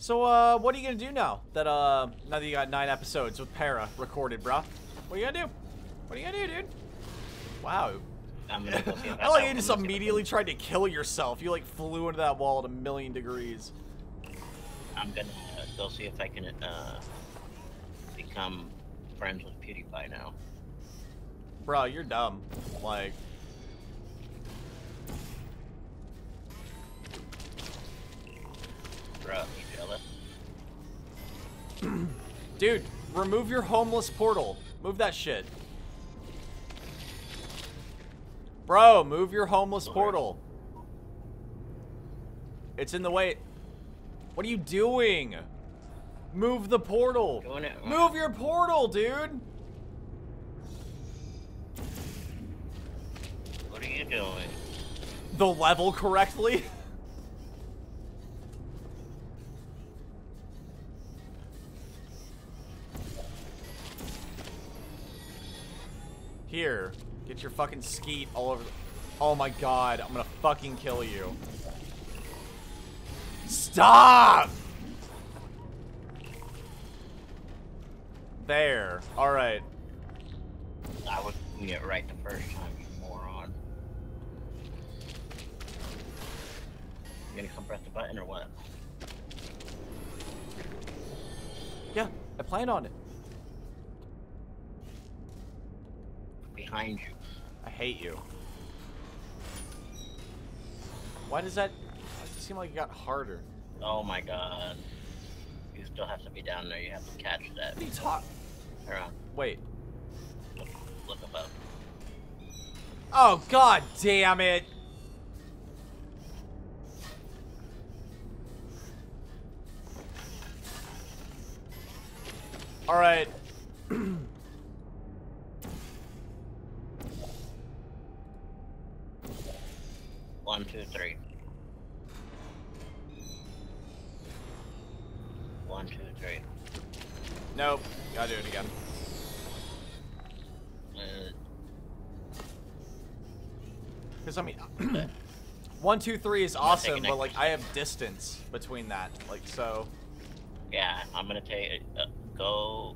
So, what are you gonna do now that, now that you got 9 episodes with Para recorded, bro? What are you gonna do? What are you gonna do, dude? Wow. I'm gonna go I like you just immediately tried to kill yourself. You, like, flew into that wall at 1,000,000 degrees. I'm gonna go see if I can, become friends with PewDiePie now. Bro, you're dumb. Like... Bro, you jealous? Dude, remove your homeless portal. Move that shit. Bro, move your homeless portal. It's in the way. What are you doing? Move the portal. Move your portal, dude. What are you doing? The level correctly? Here, get your fucking skeet all over the... Oh my god, I'm gonna fucking kill you. Stop! There. Alright. I was doing it right the first time, you moron. You gonna come press the button or what? Yeah, I plan on it. Behind you. I hate you. Why does that... It just seemed like it got harder. Oh my god. You still have to be down there, you have to catch that. What are you talking? Wait. Look above. Oh, god damn it! Alright. One, two, three. One, two, three. Nope. Gotta do it again. Because, I mean, 1, 2, 3 is awesome, but, like, I have distance between that. Like, so. Yeah, I'm gonna take go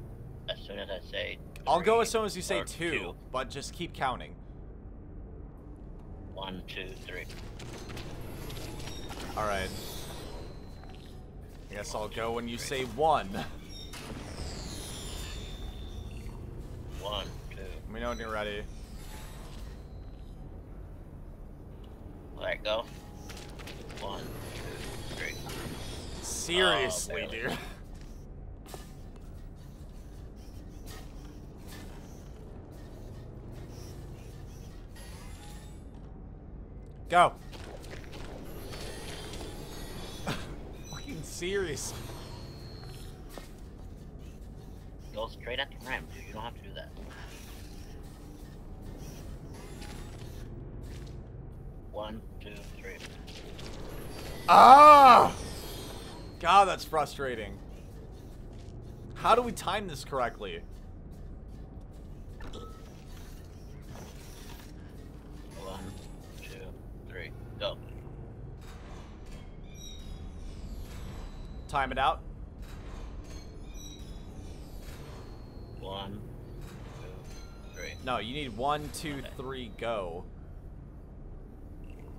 as soon as I say. I'll go as soon as you say two, but just keep counting. 1, 2, 3. Alright. I guess I'll go when you say 1. 1, 2. Let me know when you're ready. Let it go. 1, 2, 3. Seriously, dude. Go. Fucking serious. Go straight at the ramp, dude. You don't have to do that. 1, 2, 3. Ah! God, that's frustrating. How do we time this correctly? Time it out. 1, 2, 3. No, you need 1, 2, 3, go.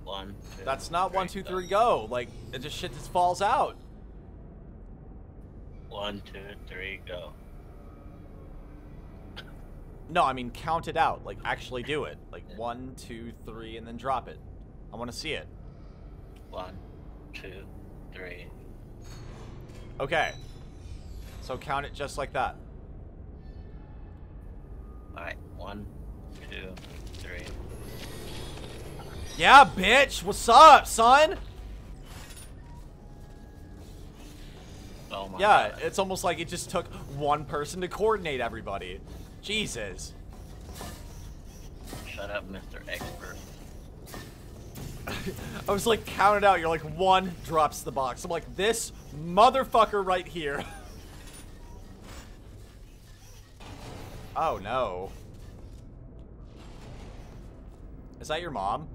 1, 2. That's not 1, 2, 3, go. Like it just shit just falls out. 1, 2, 3, go. No, I mean count it out. Like actually do it. Like 1, 2, 3, and then drop it. I want to see it. 1, 2, 3. Okay, so count it just like that. Alright, 1, 2, 3. Yeah, bitch! What's up, son? Oh my god. It's almost like it just took one person to coordinate everybody. Jesus. Shut up, Mr. Expert. I was like, count it out. You're like, 1 drops the box. I'm like, this motherfucker right here. Oh, no. Is that your mom?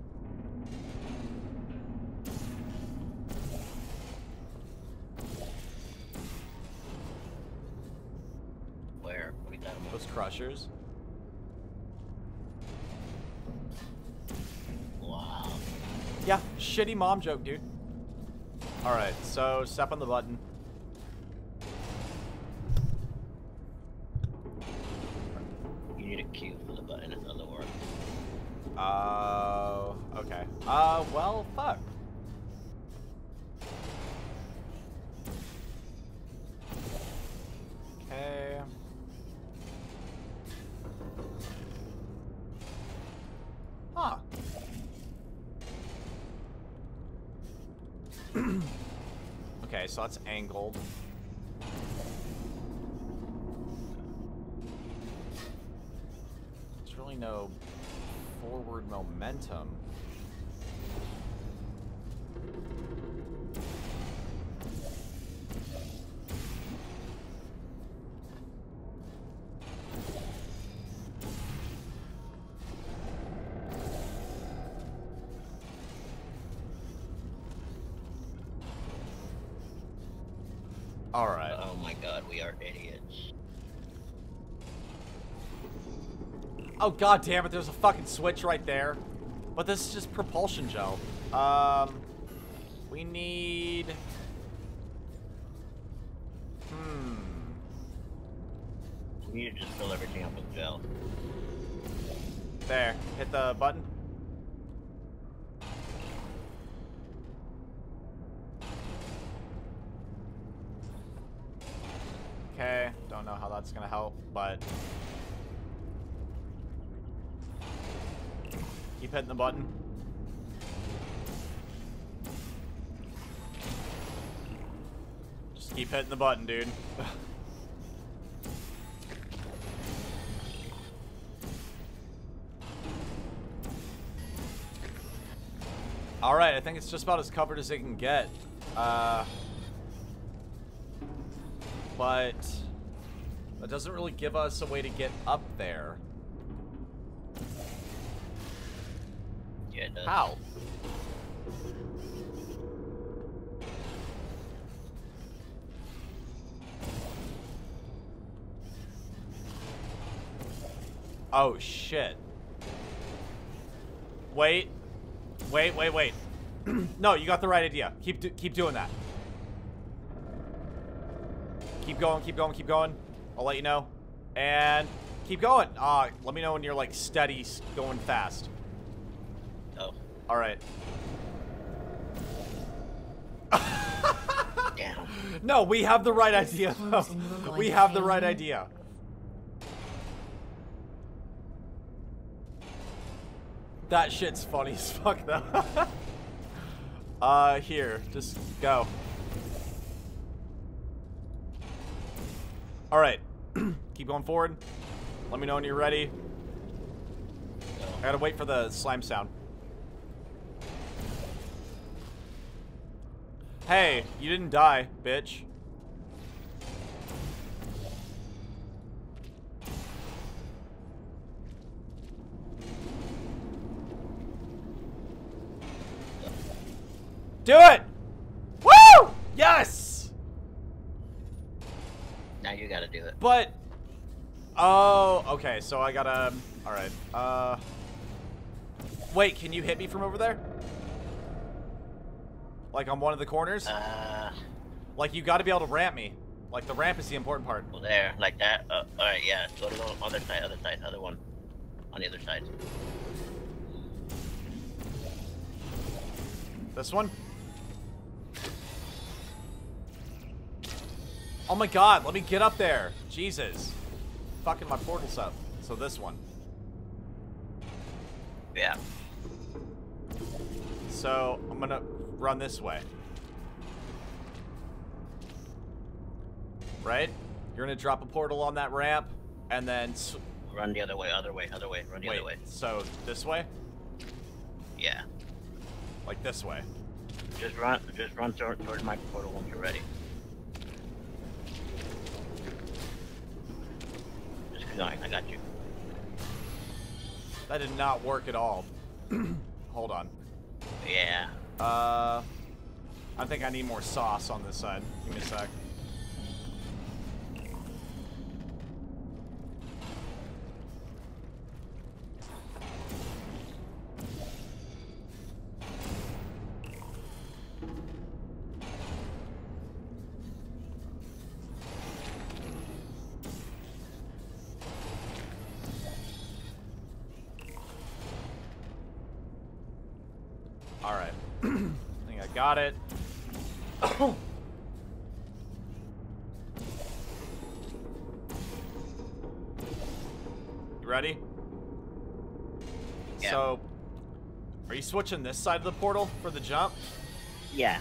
crushers. Wow. Yeah, shitty mom joke, dude. Alright, so step on the button. You need a cue for the button, it doesn't work. Oh, okay. Well, fuck. Okay. Huh. Okay, so that's angled. There's really no forward momentum. All right. Oh my god, we are idiots. Oh god damn it, there's a fucking switch right there. But this is just propulsion gel. We need... We need to just fill everything up with gel. There, hit the button. Okay, don't know how that's gonna help, but keep hitting the button. Just keep hitting the button, dude. All right, I think it's just about as covered as it can get. But that doesn't really give us a way to get up there. Yeah, it does. How? Oh, shit. Wait. No, you got the right idea. Keep doing that. Keep going. I'll let you know. And keep going. Let me know when you're like steady going fast. Oh. All right. Damn. No, we have the right idea. We have the right idea. That shit's funny as fuck though. Here, just go. All right, keep going forward. Let me know when you're ready. I gotta wait for the slime sound. Hey, you didn't die, bitch. Do it! Woo! Yes! Now you gotta do it. But oh, okay. So I gotta. All right. Wait. Can you hit me from over there? Like on one of the corners? Like you gotta be able to ramp me. Like the ramp is the important part. Well, there, like that. All right. Yeah. Go to the other side, other one. On the other side. This one. Oh my god, let me get up there. Jesus. Fucking my portal's up. So this one. Yeah. So I'm gonna run this way. Right? You're gonna drop a portal on that ramp and then... Run the other way. Run the other way. So this way? Yeah. Like this way. Just run towards my portal once you're ready. I got you. That did not work at all. Hold on. Yeah. I think I need more sauce on this side. Give me a sec. Got it. You ready? Yeah. So, are you switching this side of the portal for the jump? Yeah.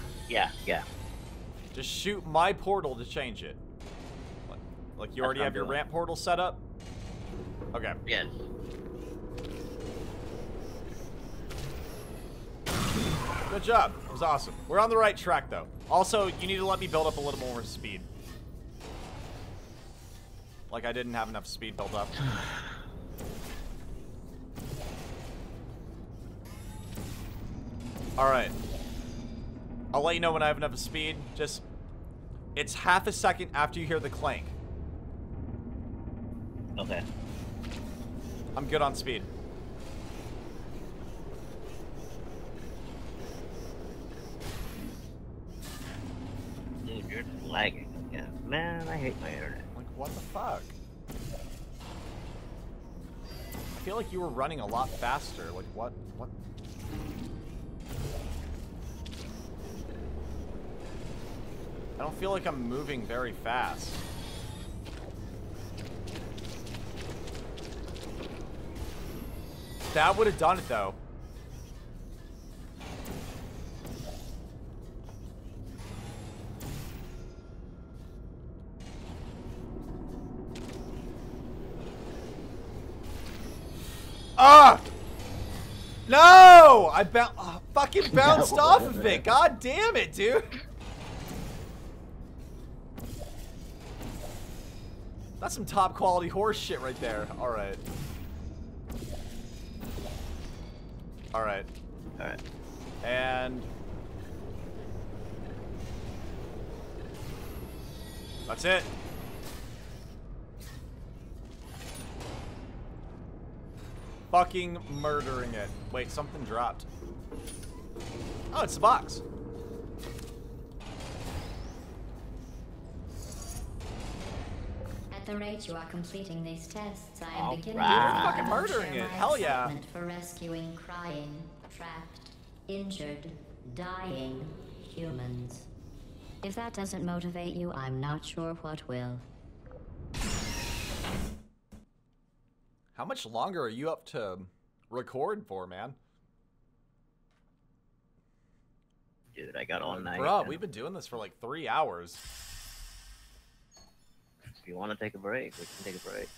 Just shoot my portal to change it. Like you already have your ramp portal set up? Okay. Yeah. Good job. It was awesome. We're on the right track, though. Also, you need to let me build up a little more speed. Like, I didn't have enough speed built up. Alright. I'll let you know when I have enough speed. Just... it's half a second after you hear the clank. Okay. I'm good on speed. Dude, you're lagging. Yeah. Man, I hate my internet. Like, what the fuck? I feel like you were running a lot faster. Like, what? I don't feel like I'm moving very fast. That would have done it, though. Ah! No! I fucking bounced off of it. God damn it, dude. That's some top quality horse shit right there. Alright. Alright. And... that's it. Fucking murdering it. Wait, something dropped. Oh, it's the box. The rate you are completing these tests, I am beginning to fucking murdering it. Hell yeah. For rescuing crying, trapped, injured, dying humans. If that doesn't motivate you, I'm not sure what will. How much longer are you up to record for, man? Dude, I got all night. Bro, we've been doing this for like 3 hours. If you want to take a break, we can take a break.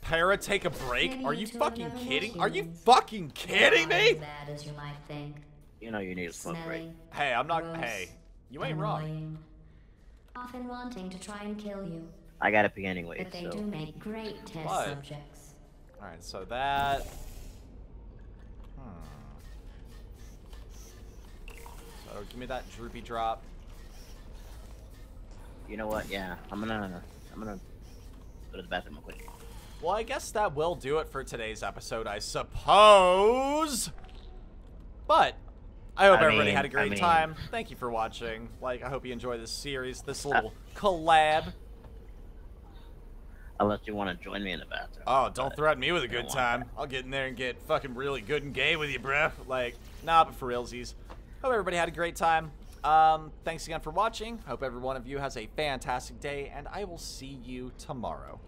Para, take a break? Are you fucking kidding? Are you fucking kidding me? You know you need a smoke break. Hey, I'm not. Hey, you ain't wrong. Often wanting to try and kill you. I gotta be anyway. But they do make great test subjects. All right, so that. So give me that droopy drop. You know what? Yeah, I'm gonna go to the bathroom real quick. Well, I guess that will do it for today's episode, I suppose. But I hope everybody had a great time. Thank you for watching. Like, I hope you enjoy this series, this little collab. Unless you want to join me in the bathroom. Oh, don't threaten me with a good time. I'll get in there and get fucking really good and gay with you, bruh. Like, nah, but for realsies. Hope everybody had a great time. Thanks again for watching. Hope every one of you has a fantastic day, and I will see you tomorrow.